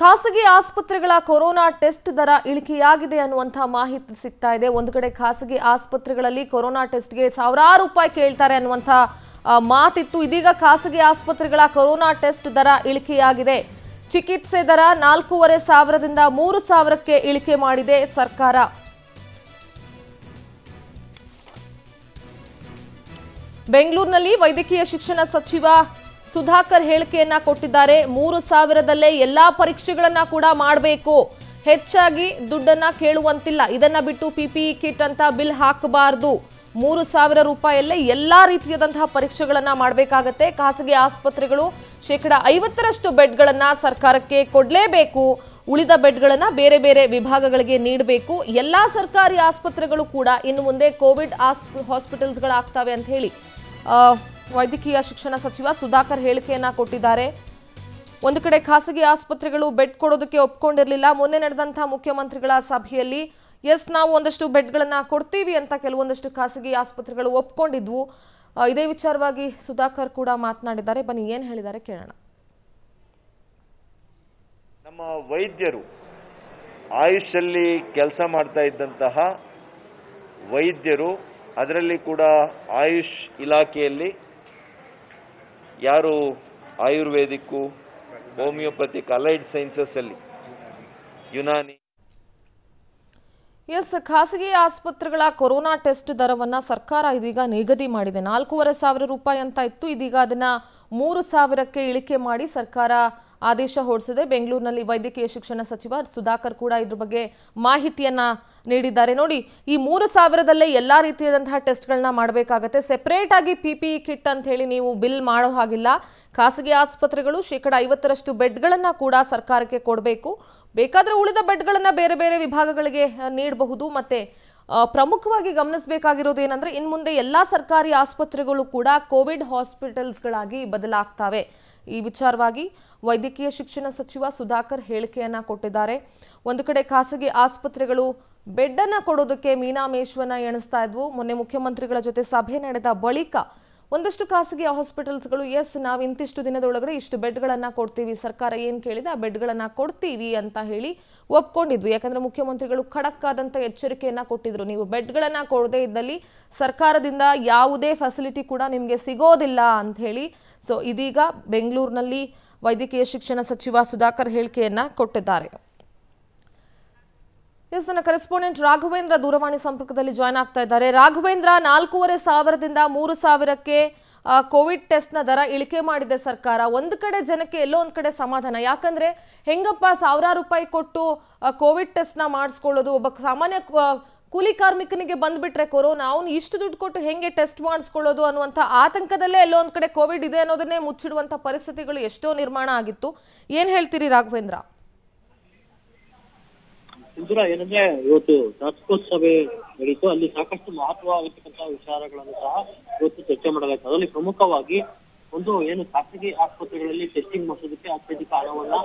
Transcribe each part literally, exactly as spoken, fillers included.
ಖಾಸಗಿ ಆಸ್ಪತ್ರೆಗಳ corona test ದರ ಇಳಿಕೆಯಾಗಿದೆ ಅನ್ನುವಂತ ಮಾಹಿತಿ ಸಿಗ್ತಾ ಇದೆ। ಒಂದು ಕಡೆ ಖಾಸಗಿ ಆಸ್ಪತ್ರೆಗಳಲ್ಲಿ ಕೊರೋನಾ ಟೆಸ್ಟ್ ಗೆ ಸಾವಿರಾರು ರೂಪಾಯಿ ಕೇಳ್ತಾರೆ ಅನ್ನುವಂತ ಮಾತಿತ್ತು। ಇದೀಗ ಖಾಸಗಿ ಆಸ್ಪತ್ರೆಗಳ ಕೊರೋನಾ ಟೆಸ್ಟ್ ದರ ಇಳಿಕೆಯಾಗಿದೆ। ಚಿಕಿತ್ಸೆ ದರ ನಾಲ್ಕೂವರೆ ಸಾವಿರದಿಂದ ಮೂರು ಸಾವಿರಕ್ಕೆ ಇಳಿಕೆ ಮಾಡಿದೆ ಸರ್ಕಾರ। ಬೆಂಗಳೂರಿನಲ್ಲಿ ವೈದ್ಯಕೀಯ ಶಿಕ್ಷಣ ಸಚಿವ ಸುಧಾಕರ್ ಹೇಳಿಕೆಯನ್ನ ಕೊಟ್ಟಿದ್ದಾರೆ। ಮೂರು ಸಾವಿರದಲ್ಲೇ ಎಲ್ಲಾ ಪರೀಕ್ಷೆಗಳನ್ನು ಕೂಡ ಮಾಡಬೇಕು, ಹೆಚ್ಚಾಗಿ ದುಡ್ಡನ್ನ ಕೇಳುವಂತಿಲ್ಲ, ಇದನ್ನ ಬಿಟ್ಟು ಪಿಪಿಇ ಕಿಟ್ ಅಂತ ಬಿಲ್ ಹಾಕಬಾರದು, ಮೂರು ಸಾವಿರ ರೂಪಾಯಲ್ಲೇ ಎಲ್ಲಾ ರೀತಿಯಾದಂತಹ ಪರೀಕ್ಷೆಗಳನ್ನು ಮಾಡಬೇಕಾಗುತ್ತೆ, ಖಾಸಗಿ ಆಸ್ಪತ್ರೆಗಳು ಶೇಕಡಾ ಐವತ್ತರಷ್ಟು ಬೆಡ್ಗಳನ್ನು ಸರ್ಕಾರಕ್ಕೆ ಕೊಡಲೇಬೇಕು, ಉಳಿದ ಬೆಡ್ಗಳನ್ನು ಬೇರೆ ಬೇರೆ ವಿಭಾಗಗಳಿಗೆ ನೀಡಬೇಕು, ಎಲ್ಲಾ ಸರ್ಕಾರಿ ಆಸ್ಪತ್ರೆಗಳು ಕೂಡ ಇನ್ನು ಮುಂದೆ ಕೋವಿಡ್ ಹಾಸ್ಪಿಟಲ್ಸ್ಗಳಾಗ್ತವೆ ಅಂತ ಹೇಳಿ ವೈದ್ಯಕೀಯ ಶಿಕ್ಷಣ ಸಚಿವ ಸುಧಾಕರ್ ಹೇಳಿಕೆಯನ್ನ ಕೊಟ್ಟಿದ್ದಾರೆ। ಒಂದು ಕಡೆ ಖಾಸಗಿ ಆಸ್ಪತ್ರೆಗಳು ಬೆಡ್ ಕೊಡೋದಕ್ಕೆ ಒಪ್ಪಿಕೊಂಡಿರಲಿಲ್ಲ। ಮೊನ್ನೆ ನಡೆದಂತ ಮುಖ್ಯಮಂತ್ರಿಗಳ ಸಭೆಯಲ್ಲಿ ಎಸ್ ನಾವು ಒಂದಷ್ಟು ಬೆಡ್ಗಳನ್ನು ಕೊಡ್ತೀವಿ ಅಂತ ಕೆಲವೊಂದಷ್ಟು ಖಾಸಗಿ ಆಸ್ಪತ್ರೆಗಳು ಒಪ್ಪಿಕೊಂಡಿದ್ವು। ಇದೇ ವಿಚಾರವಾಗಿ ಸುಧಾಕರ್ ಕೂಡ ಮಾತನಾಡಿದ್ದಾರೆ, ಬನ್ನಿ ಏನು ಹೇಳಿದ್ದಾರೆ ಕೇಳೋಣ। ನಮ್ಮ ವೈದ್ಯರು ಆಯುಷಲ್ಲಿ ಕೆಲಸ ಮಾಡ್ತಾ ಇದ್ದಂತಹ ವೈದ್ಯರು, ಅದರಲ್ಲಿ ಕೂಡ ಆಯುಷ್ ಇಲಾಖೆಯಲ್ಲಿ ಯಾರು ಆಯುರ್ವೇದಿಕ್ಕು ಹೋಮಿಯೋಪತಿಕ್ ಅಲೈಡ್ ಸೈನ್ಸಸ್ ಅಲ್ಲಿ ಯುನಾನಿ यस ಖಾಸಗಿ ಆಸ್ಪತ್ರೆಗಳ ಕೊರೋನಾ ಟೆಸ್ಟ್ ದರವನ್ನು ಸರ್ಕಾರ ಇದೀಗ ನಿಗದಿ ಮಾಡಿದೆ। ನಾಲ್ಕೂವರೆ ಸಾವಿರ ರೂಪಾಯಿ ಅಂತ ಇತ್ತು, ಇದೀಗ ಅದನ್ನ ಮೂರು ಸಾವಿರಕ್ಕೆ ಇಳಿಕೆ ಮಾಡಿ ಸರ್ಕಾರ ಆದೇಶ ಹೊರಡಿಸಿದೆ। ಬೆಂಗಳೂರಿನಲ್ಲಿ ವೈದ್ಯಕೀಯ ಶಿಕ್ಷಣ ಸಚಿವ ಸುಧಾಕರ್ ಕೂಡ ಇದರ ಬಗ್ಗೆ ಮಾಹಿತಿಯನ್ನ ನೀಡಿದ್ದಾರೆ। ನೋಡಿ, ಈ ಮೂರು ಸಾವಿರದಲ್ಲೇ ಎಲ್ಲ ರೀತಿಯಾದಂತಹ ಟೆಸ್ಟ್ಗಳನ್ನ ಮಾಡಬೇಕಾಗತ್ತೆ, ಸೆಪರೇಟ್ ಆಗಿ ಪಿಪಿಇ ಕಿಟ್ ಅಂತ ಹೇಳಿ ನೀವು ಬಿಲ್ ಮಾಡೋ ಹಾಗಿಲ್ಲ, ಖಾಸಗಿ ಆಸ್ಪತ್ರೆಗಳು ಶೇಕಡಾ ಐವತ್ತರಷ್ಟು ಬೆಡ್ಗಳನ್ನು ಕೂಡ ಸರ್ಕಾರಕ್ಕೆ ಕೊಡಬೇಕು, ಬೇಕಾದರೆ ಉಳಿದ ಬೆಡ್ಗಳನ್ನು ಬೇರೆ ಬೇರೆ ವಿಭಾಗಗಳಿಗೆ ನೀಡಬಹುದು। ಮತ್ತೆ ಪ್ರಮುಖವಾಗಿ ಗಮನಿಸಬೇಕಾಗಿರೋದು ಏನಂದ್ರೆ ಇನ್ನು ಮುಂದೆ ಎಲ್ಲ ಸರ್ಕಾರಿ ಆಸ್ಪತ್ರೆಗಳು ಕೂಡ ಕೋವಿಡ್ ಹಾಸ್ಪಿಟಲ್ಸ್ಗಳಾಗಿ ಬದಲಾಗ್ತವೆ। ಈ ವಿಚಾರವಾಗಿ ವೈದ್ಯಕೀಯ ಶಿಕ್ಷಣ ಸಚಿವ ಸುಧಾಕರ್ ಹೇಳಿಕೆಯನ್ನ ಕೊಟ್ಟಿದ್ದಾರೆ। ಒಂದು ಕಡೆ ಖಾಸಗಿ ಆಸ್ಪತ್ರೆಗಳು ಬೆಡ್ ಅನ್ನ ಕೊಡೋದಕ್ಕೆ ಮೀನಾಮೇಶ್ವನ ಎಣಿಸ್ತಾ ಇದ್ವು। ಮೊನ್ನೆ ಮುಖ್ಯಮಂತ್ರಿಗಳ ಜೊತೆ ಸಭೆ ನಡೆದ ಬಳಿಕ ಒಂದಷ್ಟು ಖಾಸಗಿ ಹಾಸ್ಪಿಟಲ್ಸ್ಗಳು ಎಸ್ ನಾವು ಇಂತಿಷ್ಟು ದಿನದೊಳಗಡೆ ಇಷ್ಟು ಬೆಡ್ಗಳನ್ನು ಕೊಡ್ತೀವಿ, ಸರ್ಕಾರ ಏನು ಕೇಳಿದೆ ಆ ಬೆಡ್ಗಳನ್ನು ಕೊಡ್ತೀವಿ ಅಂತ ಹೇಳಿ ಒಪ್ಕೊಂಡಿದ್ವಿ। ಯಾಕಂದರೆ ಮುಖ್ಯಮಂತ್ರಿಗಳು ಖಡಕ್ ಆದಂಥ ಎಚ್ಚರಿಕೆಯನ್ನು ಕೊಟ್ಟಿದ್ರು, ನೀವು ಬೆಡ್ಗಳನ್ನು ಕೊಡದೇ ಇದ್ದಲ್ಲಿ ಸರ್ಕಾರದಿಂದ ಯಾವುದೇ ಫೆಸಿಲಿಟಿ ಕೂಡ ನಿಮಗೆ ಸಿಗೋದಿಲ್ಲ ಅಂಥೇಳಿ। ಸೊ ಇದೀಗ ಬೆಂಗಳೂರಿನಲ್ಲಿ ವೈದ್ಯಕೀಯ ಶಿಕ್ಷಣ ಸಚಿವ ಸುಧಾಕರ್ ಹೇಳಿಕೆಯನ್ನು ಕೊಟ್ಟಿದ್ದಾರೆ। ಎಸ್ ನನ್ನ ಕರೆಸ್ಪಾಂಡೆಂಟ್ ರಾಘವೇಂದ್ರ ದೂರವಾಣಿ ಸಂಪರ್ಕದಲ್ಲಿ ಜಾಯ್ನ್ ಆಗ್ತಾ ಇದ್ದಾರೆ। ರಾಘವೇಂದ್ರ, ನಾಲ್ಕೂವರೆ ಸಾವಿರದಿಂದ ಮೂರು ಸಾವಿರಕ್ಕೆ ಕೋವಿಡ್ ಟೆಸ್ಟ್ನ ದರ ಇಳಿಕೆ ಮಾಡಿದೆ ಸರ್ಕಾರ। ಒಂದು ಕಡೆ ಜನಕ್ಕೆ ಎಲ್ಲೋ ಒಂದು ಕಡೆ ಸಮಾಧಾನ, ಯಾಕಂದ್ರೆ ಹೆಂಗಪ್ಪ ಸಾವಿರಾರು ರೂಪಾಯಿ ಕೊಟ್ಟು ಕೋವಿಡ್ ಟೆಸ್ಟ್ನ ಮಾಡಿಸ್ಕೊಳ್ಳೋದು, ಒಬ್ಬ ಸಾಮಾನ್ಯ ಕೂಲಿ ಕಾರ್ಮಿಕನಿಗೆ ಬಂದ್ಬಿಟ್ರೆ ಕೊರೋನಾ, ಅವ್ನು ಇಷ್ಟು ದುಡ್ಡು ಕೊಟ್ಟು ಹೆಂಗೆ ಟೆಸ್ಟ್ ಮಾಡಿಸ್ಕೊಳ್ಳೋದು ಅನ್ನುವಂಥ ಆತಂಕದಲ್ಲೇ ಎಲ್ಲೋ ಒಂದು ಕಡೆ ಕೋವಿಡ್ ಇದೆ ಅನ್ನೋದನ್ನೇ ಮುಚ್ಚಿಡುವಂಥ ಪರಿಸ್ಥಿತಿಗಳು ಎಷ್ಟೋ ನಿರ್ಮಾಣ ಆಗಿತ್ತು। ಏನು ಹೇಳ್ತೀರಿ ರಾಘವೇಂದ್ರ? ಇಂದಿರಾ, ಏನಂದ್ರೆ ಇವತ್ತು ರಾಜ್ಯೋತ್ಸವ ನಡೀತು, ಅಲ್ಲಿ ಸಾಕಷ್ಟು ಮಹತ್ವವಾಗಿರ್ತಕ್ಕಂತಹ ವಿಚಾರಗಳನ್ನು ಸಹ ಇವತ್ತು ಚರ್ಚೆ ಮಾಡಲಾಯಿತು। ಅದರಲ್ಲಿ ಪ್ರಮುಖವಾಗಿ ಒಂದು ಏನು ಖಾಸಗಿ ಆಸ್ಪತ್ರೆಗಳಲ್ಲಿ ಟೆಸ್ಟಿಂಗ್ ಮಾಡಿಸೋದಕ್ಕೆ ಅತ್ಯಧಿಕ ಹಣವನ್ನ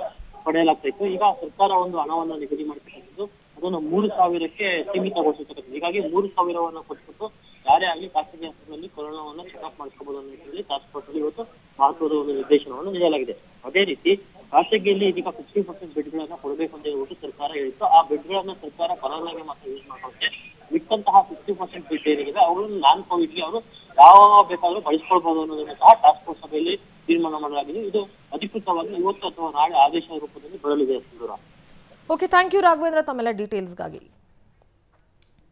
ಪಡೆಯಲಾಗ್ತಾ ಇತ್ತು, ಈಗ ಸರ್ಕಾರ ಒಂದು ಹಣವನ್ನ ನಿಗದಿ ಮಾಡ್ತಕ್ಕಂಥದ್ದು, ಅದನ್ನು ಮೂರು ಸಾವಿರಕ್ಕೆ ಸೀಮಿತಗೊಳಿಸಿರ್ತಕ್ಕಂಥದ್ದು। ಹೀಗಾಗಿ ಮೂರು ಸಾವಿರವನ್ನು ಕೊಟ್ಬಿಟ್ಟು ಯಾರೇ ಆಗಲಿ ಖಾಸಗಿ ಆಸ್ಪತ್ರೆಯಲ್ಲಿ ಕೊರೋನಾವನ್ನು ಚೆಕ್ಅಪ್ ಮಾಡಿಸಬಹುದು ಅನ್ನೋ ನಿಟ್ಟಿನಲ್ಲಿ ಆಸ್ಪತ್ರೆಯಲ್ಲಿ ಇವತ್ತು ಮಹತ್ವದ ಒಂದು ನಿರ್ದೇಶನವನ್ನು ನೀಡಲಾಗಿದೆ। ಅದೇ ರೀತಿ ಖಾಸಗಿಯಲ್ಲಿ ಇದೀಗ ಫಿಫ್ಟಿ ಪರ್ಸೆಂಟ್ ಬೆಡ್ಗಳನ್ನ ಕೊಡಬೇಕು ಅಂತ ಹೇಳ್ಬಿಟ್ಟು ಸರ್ಕಾರ ಹೇಳಿತ್ತು, ಆ ಬೆಡ್ಗಳನ್ನ ಸರ್ಕಾರ ಕೊರೋನಾಗೆ ಮಾತ್ರ ಯೂಸ್ ಮಾಡುತ್ತೆ, ಮಿಕ್ಕಂತಹ ಫಿಫ್ಟಿ ಪರ್ಸೆಂಟ್ ಬೆಡ್ ಏನಿದೆ ಅವುಗಳನ್ನು ನಾನ್ ಕೋವಿಡ್ಗೆ ಅವರು ಯಾವ ಬೇಕಾದ್ರೂ ಬಳಸ್ಕೊಳ್ಬಹುದು ಅನ್ನೋದನ್ನು ಸಹ ಟಾಸ್ಕ್ ಫೋರ್ಸ್ ಸಭೆಯಲ್ಲಿ ತೀರ್ಮಾನ ಮಾಡಲಾಗಿದೆ। ಇದು ಅಧಿಕೃತವಾಗಿ ಇವತ್ತು ಅಥವಾ ನಾಳೆ ಆದೇಶ ರೂಪದಲ್ಲಿ ಬರಲಿದೆ Sundara. Okay, thank you Raghavendra ತಮ್ಮೆಲ್ಲ ಡೀಟೇಲ್ಸ್ಗಾಗಿ।